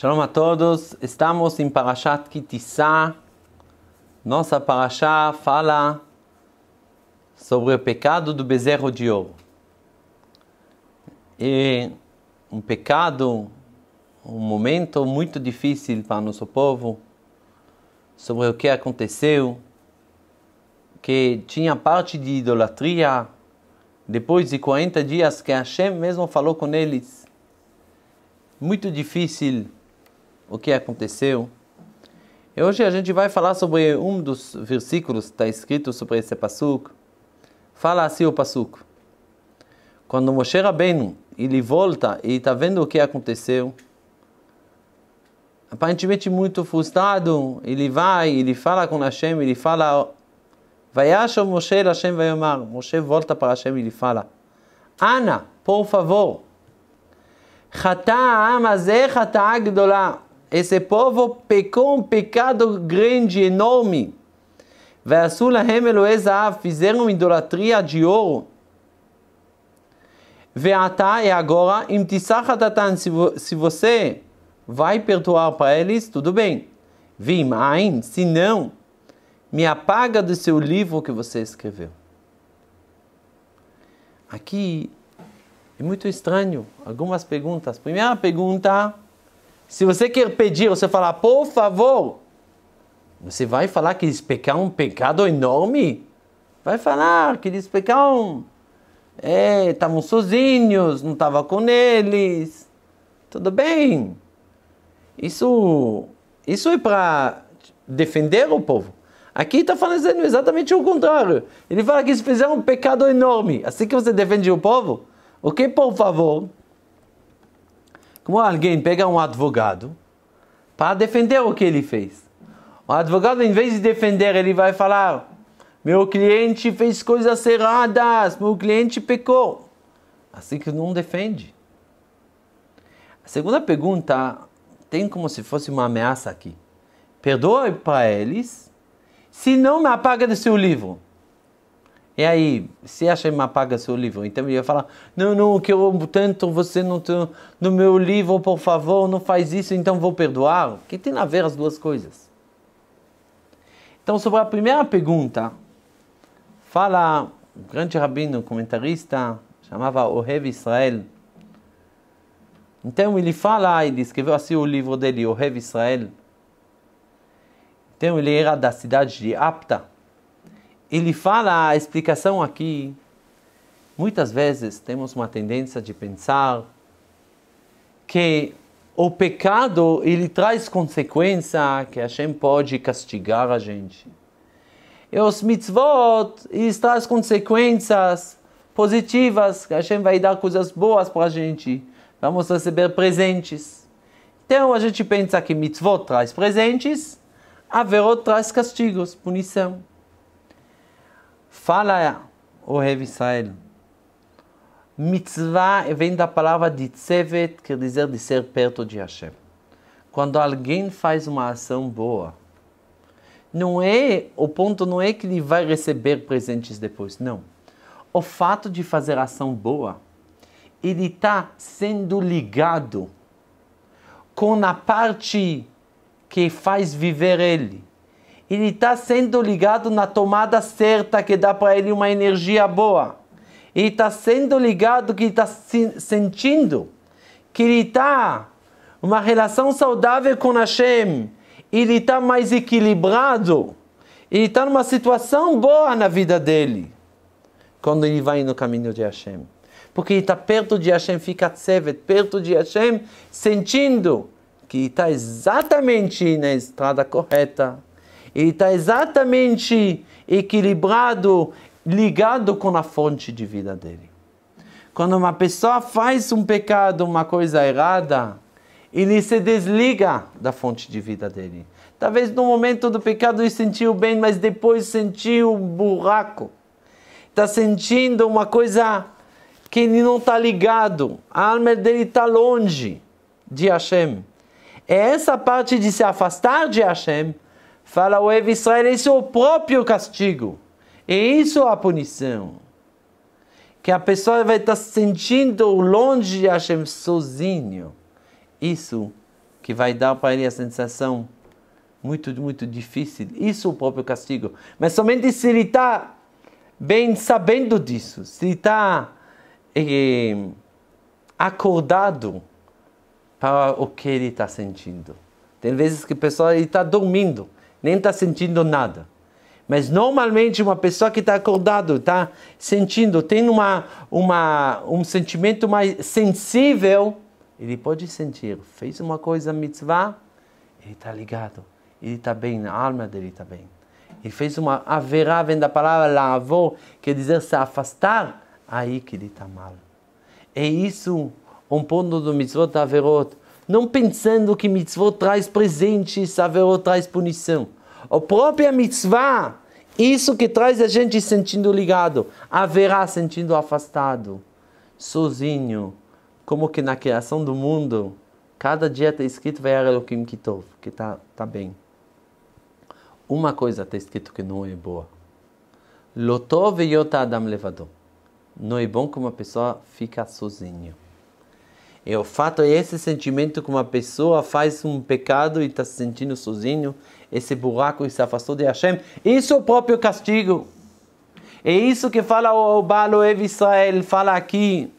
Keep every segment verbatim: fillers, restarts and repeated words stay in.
Shalom a todos, estamos em Parashat Ki Tissa. Nossa parasha fala sobre o pecado do bezerro de ouro. É um pecado, um momento muito difícil para nosso povo, sobre o que aconteceu, que tinha parte de idolatria, depois de quarenta dias que Hashem mesmo falou com eles. Muito difícil o que aconteceu. E hoje a gente vai falar sobre um dos versículos que está escrito sobre esse passuco. Fala assim o passuco. Quando Moshe Rabbeinu, ele volta e está vendo o que aconteceu, aparentemente muito frustrado, ele vai, ele fala com Hashem, ele fala... Vaiashav Moshe el Hashem vaiomar. Moshe volta para Hashem e ele fala: Ana, por favor, Chata'a amazeh chata'a gdola. Esse povo pecou um pecado grande, enorme. Ve'asu lahem elohe za'av, fizeram idolatria de ouro. Ve'ata, e agora, im tisah chatatan, se você vai perdoar para eles, tudo bem. Vim ain, se não, me apaga do seu livro que você escreveu. Aqui é muito estranho. Algumas perguntas. Primeira pergunta: se você quer pedir, você falar, por favor, você vai falar que eles pecaram um pecado enorme? Vai falar que eles pecaram, é, estavam sozinhos, não estava com eles. Tudo bem. Isso, isso é para defender o povo. Aqui está fazendo exatamente o contrário. Ele fala que eles fizeram um pecado enorme. Assim que você defende o povo? O que, por favor? Como alguém pega um advogado para defender o que ele fez. O advogado, em vez de defender, ele vai falar: meu cliente fez coisas erradas, meu cliente pecou. Assim que não defende. A segunda pergunta tem como se fosse uma ameaça aqui. Perdoe para eles, se não me apaga do seu livro. E aí, se Hashem me apaga do seu livro, então ele vai falar: não, não, que eu tanto você no, no meu livro, por favor, não faz isso, então vou perdoar. O que tem a ver as duas coisas? Então, sobre a primeira pergunta, fala um grande rabino, comentarista, chamava Ohev Yisrael. Então ele fala, ele escreveu assim o livro dele, Ohev Yisrael. Então ele era da cidade de Apta. Ele fala a explicação aqui. Muitas vezes temos uma tendência de pensar que o pecado ele traz consequência, que Hashem pode castigar a gente. E os mitzvot eles trazem consequências positivas, que Hashem vai dar coisas boas para a gente. Vamos receber presentes. Então a gente pensa que mitzvot traz presentes, Averot traz castigos, punição. Fala Ohev Yisrael. Mitzvah vem da palavra de tzevet, quer dizer de ser perto de Hashem. Quando alguém faz uma ação boa, não é, o ponto não é que ele vai receber presentes depois, não. O fato de fazer ação boa, ele está sendo ligado com a parte que faz viver ele. Ele está sendo ligado na tomada certa que dá para ele uma energia boa. Ele está sendo ligado, que ele está sentindo que ele está uma relação saudável com Hashem. Ele está mais equilibrado. Ele está numa situação boa na vida dele, quando ele vai no caminho de Hashem. Porque ele está perto de Hashem, fica tzevet, perto de Hashem, sentindo que está exatamente na estrada correta, ele está exatamente equilibrado, ligado com a fonte de vida dele. Quando uma pessoa faz um pecado, uma coisa errada, ele se desliga da fonte de vida dele. Talvez no momento do pecado ele sentiu bem, mas depois sentiu um buraco. Está sentindo uma coisa que ele não está ligado, a alma dele está longe de Hashem. É essa parte de se afastar de Hashem, fala o Ohev Yisrael, esse é o próprio castigo. E isso é a punição. Que a pessoa vai estar se sentindo longe de Hashem, sozinho. Isso que vai dar para ele a sensação muito, muito difícil. Isso é o próprio castigo. Mas somente se ele está bem sabendo disso, se ele está eh, acordado para o que ele está sentindo. Tem vezes que a pessoa está dormindo, nem está sentindo nada. Mas normalmente uma pessoa que está acordada, está sentindo, tem uma, uma, um sentimento mais sensível, ele pode sentir, fez uma coisa mitzvah, ele está ligado, ele está bem, a alma dele está bem. Ele fez uma haverá, vem da palavra lavou, quer dizer se afastar, aí que ele está mal. É isso um ponto do mitzvot haverot. Não pensando que mitzvot traz presentes, haverot traz punição. A própria mitzvah, isso que traz a gente sentindo ligado, haverá sentindo afastado, sozinho, como que na criação do mundo, cada dia está escrito Ve'er Elokim ki tov, que está tá bem. Uma coisa está escrito que não é boa. Lo tov yot ha'adam levado. Não é bom que uma pessoa fica sozinha. E o fato é esse sentimento que uma pessoa faz um pecado e está se sentindo sozinho, esse buraco e se afastou de Hashem. Isso é o próprio castigo. É isso que fala o Baal Ohev Yisrael, fala aqui.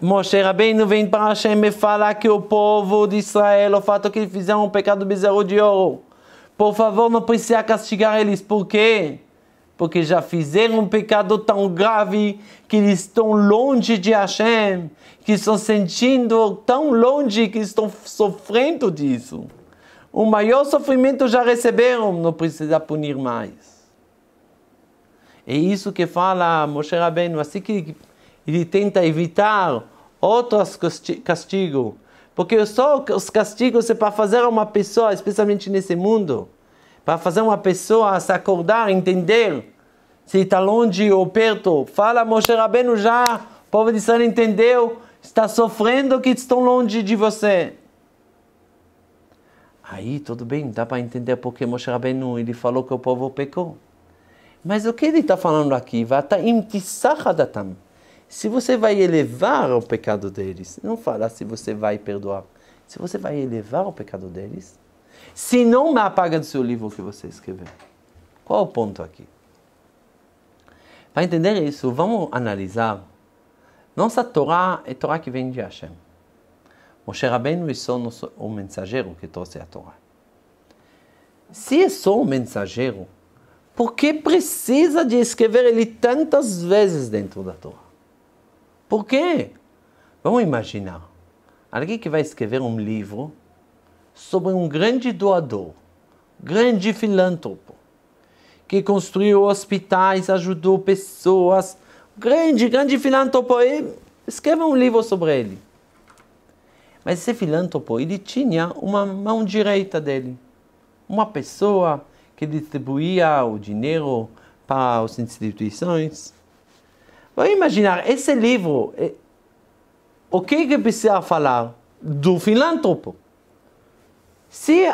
Moshe Rabbeinu vem para Hashem e fala que o povo de Israel, o fato que eles fizeram um pecado bezerro de ouro, por favor, não precisa castigar eles. Por quê? Porque já fizeram um pecado tão grave que eles estão longe de Hashem, que estão sentindo tão longe que estão sofrendo disso. O maior sofrimento já receberam, não precisa punir mais. É isso que fala Moshe Rabbeinu, assim que ele tenta evitar outros castigos, porque só os castigos é para fazer uma pessoa, especialmente nesse mundo, para fazer uma pessoa se acordar, entender se está longe ou perto. Fala Moshe Rabbeinu já, o povo de Israel entendeu, está sofrendo que estão longe de você. Aí tudo bem, dá para entender porque Moshe Rabbeinu ele falou que o povo pecou. Mas o que ele está falando aqui? Se você vai elevar o pecado deles, não fala se você vai perdoar, se você vai elevar o pecado deles, se não me apaga do seu livro que você escreveu. Qual é o ponto aqui? Para entender isso, vamos analisar. Nossa Torá é Torá que vem de Hashem. Moshe Rabbeinu é só nosso, o mensageiro que trouxe a Torá. Se é só o mensageiro, por que precisa de escrever ele tantas vezes dentro da Torá? Por quê? Vamos imaginar. Alguém que vai escrever um livro sobre um grande doador, grande filântropo, que construiu hospitais, ajudou pessoas, grande, grande filântropo, escreva um livro sobre ele. Mas esse filântropo, ele tinha uma mão direita dele, uma pessoa que distribuía o dinheiro para as instituições. Vamos imaginar, esse livro, o que que precisa falar do filântropo? Se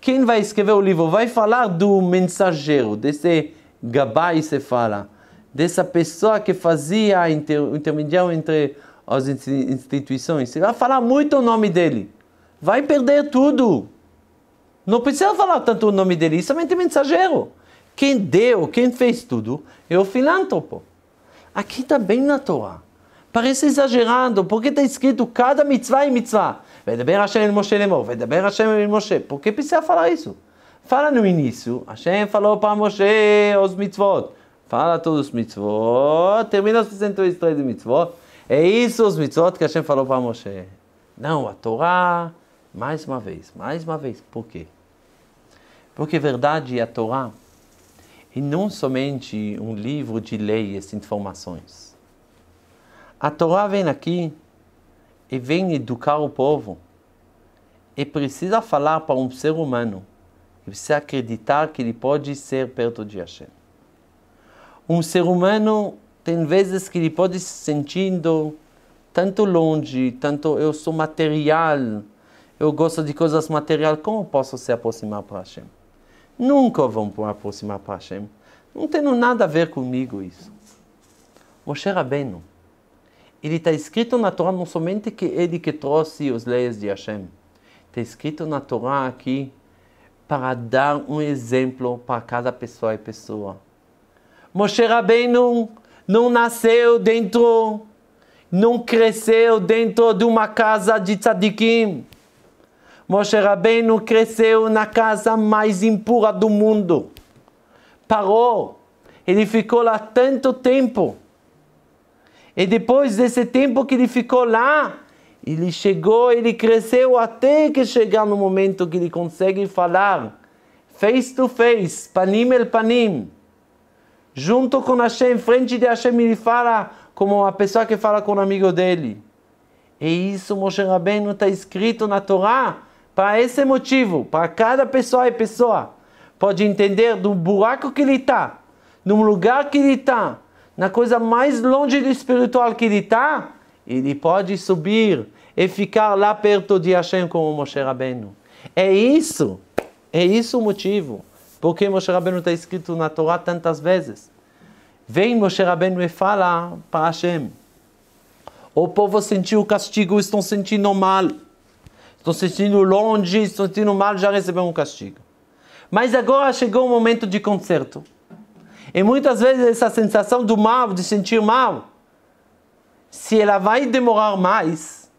quem vai escrever o livro vai falar do mensageiro, desse gabai, se fala, dessa pessoa que fazia a inter, intermediação entre as instituições, se vai falar muito o nome dele, vai perder tudo. Não precisa falar tanto o nome dele, somente mensageiro. Quem deu, quem fez tudo é o filântropo. Aqui está bem na Torá. Parece exagerado, porque está escrito cada mitzvah e mitzvah. Vedaber Hashem el Moshe lemor, vedaber Hashem el Moshe. Por que precisa falar isso? Fala no início, Hashem falou para Moshe os mitzvot. Fala todos os mitzvot, termina os trezentos e três mitzvot. É isso os mitzvot que Hashem falou para Moshe. Não, a Torá, mais uma vez, mais uma vez. Por quê? Porque a verdade, a Torá, e não somente um livro de leis e informações. A Torá vem aqui e vem educar o povo. E precisa falar para um ser humano que precisa acreditar que ele pode ser perto de Hashem. Um ser humano tem vezes que ele pode se sentindo tanto longe, tanto eu sou material, eu gosto de coisas materiais, como posso se aproximar para Hashem? Nunca vão se aproximar para Hashem. Não tem nada a ver comigo isso. Moshe Rabbeinu, ele está escrito na Torá não somente que ele que trouxe as leis de Hashem. Está escrito na Torá aqui para dar um exemplo para cada pessoa e pessoa. Moshe Rabbeinu não nasceu dentro, não cresceu dentro de uma casa de tzadikim. Moshe Rabbeinu cresceu na casa mais impura do mundo. Paró, ele ficou lá tanto tempo. E depois desse tempo que ele ficou lá, ele chegou, ele cresceu até que chegar no momento que ele consegue falar face to face, panim el panim. Junto com Hashem, frente de Hashem, ele fala como uma pessoa que fala com um amigo dele. E isso, Moshe Rabbeinu, está escrito na Torá para esse motivo, para cada pessoa e pessoa. Pode entender do buraco que ele está, no lugar que ele está, na coisa mais longe do espiritual que ele está, ele pode subir e ficar lá perto de Hashem como Moshe Rabbeinu. É isso, é isso o motivo. Porque Moshe Rabbeinu está escrito na Torá tantas vezes. Vem Moshe Rabbeinu e fala para Hashem. O povo sentiu o castigo, estão sentindo mal. Estão sentindo longe, estão sentindo mal, já receberam o castigo. Mas agora chegou o momento de conserto. E muitas vezes essa sensação do mal, de sentir mal, se ela vai demorar mais,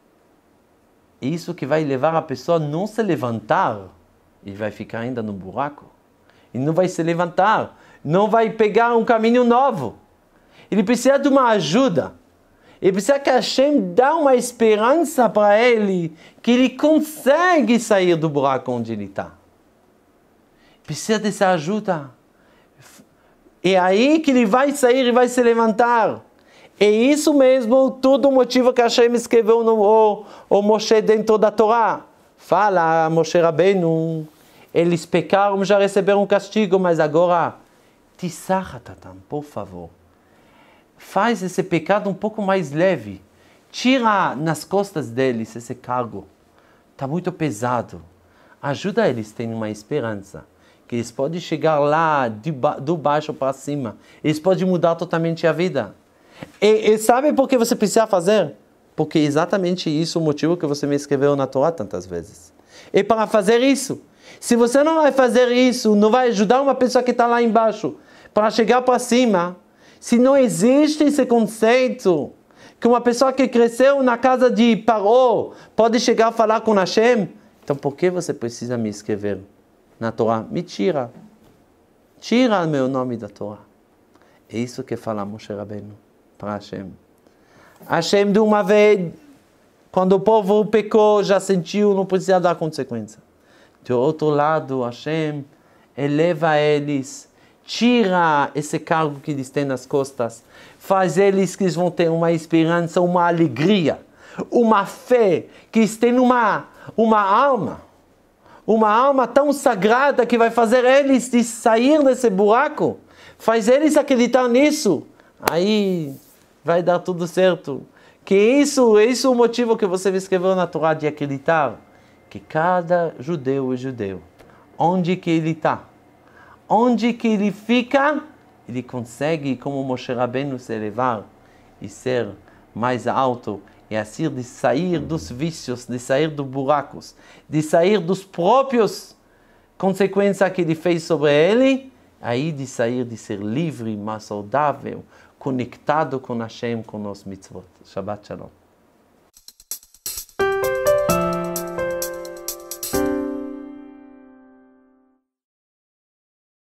é isso que vai levar a pessoa a não se levantar e vai ficar ainda no buraco. E não vai se levantar, não vai pegar um caminho novo. Ele precisa de uma ajuda. Ele precisa que Hashem dê uma esperança para ele, que ele consegue sair do buraco onde ele está. Precisa dessa ajuda. É aí que ele vai sair e vai se levantar. É isso mesmo, todo o motivo que Hashem escreveu no o, o Moshe dentro da Torá. Fala, Moshe Rabbeinu, eles pecaram, já receberam castigo, mas agora, Tissachatatam, por favor, faz esse pecado um pouco mais leve. Tira nas costas deles esse cargo. Está muito pesado. Ajuda eles a terem uma esperança. Que eles podem chegar lá, de ba do baixo para cima. Eles podem mudar totalmente a vida. E, e sabe por que você precisa fazer? Porque é exatamente isso o motivo que você me escreveu na Torá tantas vezes. E para fazer isso, se você não vai fazer isso, não vai ajudar uma pessoa que está lá embaixo para chegar para cima, se não existe esse conceito que uma pessoa que cresceu na casa de Paró pode chegar a falar com Hashem, então por que você precisa me escrever na Torá? Me tira. Tira meu nome da Torá. É isso que fala Moshe Rabbeinu para Hashem. Hashem, de uma vez, quando o povo pecou, já sentiu, não precisa dar consequência. Do outro lado, Hashem eleva eles, tira esse cargo que eles têm nas costas, faz eles que eles vão ter uma esperança, uma alegria, uma fé, que eles têm uma, uma alma, uma alma tão sagrada que vai fazer eles de sair desse buraco, faz eles acreditar nisso, aí vai dar tudo certo. Que isso, isso é o motivo que você escreveu na Torá, de acreditar que cada judeu é judeu. Onde que ele está? Onde que ele fica? Ele consegue, como Moshe Rabbeinu, se elevar e ser mais alto. E assim de sair dos vícios, de sair dos buracos, de sair dos próprios consequências que ele fez sobre ele. Aí de sair, de ser livre, mais saudável, conectado com Hashem, com nosso mitzvot. Shabbat Shalom.